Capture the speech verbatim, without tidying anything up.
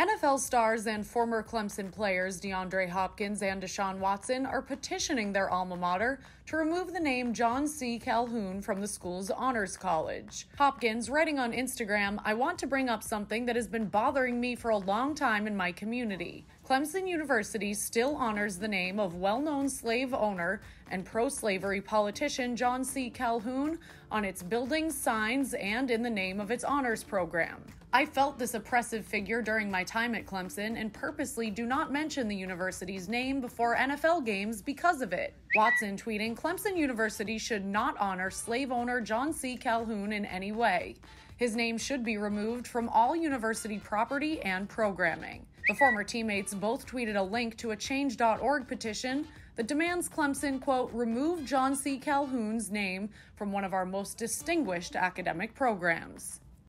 N F L stars and former Clemson players DeAndre Hopkins and Deshaun Watson are petitioning their alma mater to remove the name John C. Calhoun from the school's honors college. Hopkins, writing on Instagram, "I want to bring up something that has been bothering me for a long time in my community. Clemson University still honors the name of well-known slave owner and pro-slavery politician John C. Calhoun on its buildings, signs, and in the name of its honors program. I felt this oppressive figure during my time at Clemson and purposely do not mention the university's name before N F L games because of it." Watson tweeting, "Clemson University should not honor slave owner John C. Calhoun in any way. His name should be removed from all university property and programming." The former teammates both tweeted a link to a change dot org petition that demands Clemson, quote, "remove John C. Calhoun's name from one of our most distinguished academic programs."